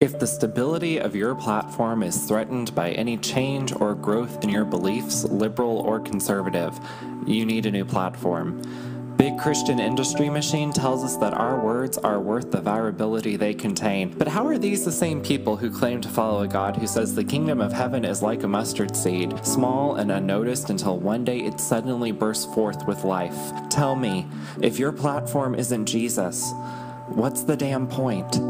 If the stability of your platform is threatened by any change or growth in your beliefs, liberal or conservative, you need a new platform. Big Christian Industry Machine tells us that our words are worth the virality they contain. But how are these the same people who claim to follow a God who says the kingdom of heaven is like a mustard seed, small and unnoticed until one day it suddenly bursts forth with life? Tell me, if your platform isn't Jesus, what's the damn point?